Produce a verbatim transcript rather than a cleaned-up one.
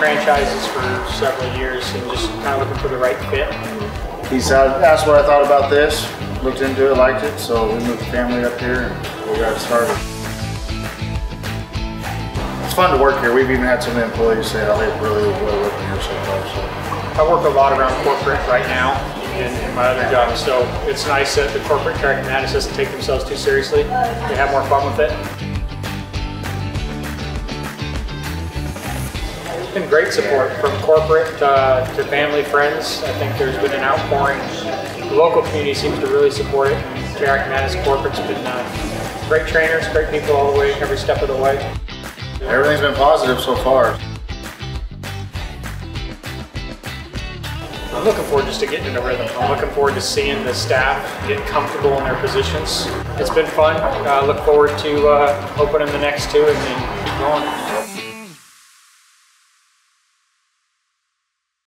franchises for several years and just kind of looking for the right fit. He said, asked what I thought about this, looked into it, liked it, so we moved the family up here and we got started. It's fun to work here. We've even had some employees say how they really enjoy working here so far. So. I work a lot around corporate right now in, in my other job, so it's nice that the corporate Teriyaki Madness doesn't take themselves too seriously. They have more fun with it. It's been great support from corporate uh, to family, friends. I think there's been an outpouring. The local community seems to really support it. Teriyaki Madness corporate's been uh, great trainers, great people all the way, every step of the way. Everything's been positive so far. I'm looking forward just to getting in a rhythm. I'm looking forward to seeing the staff get comfortable in their positions. It's been fun. I uh, look forward to uh, opening the next two and then keep going.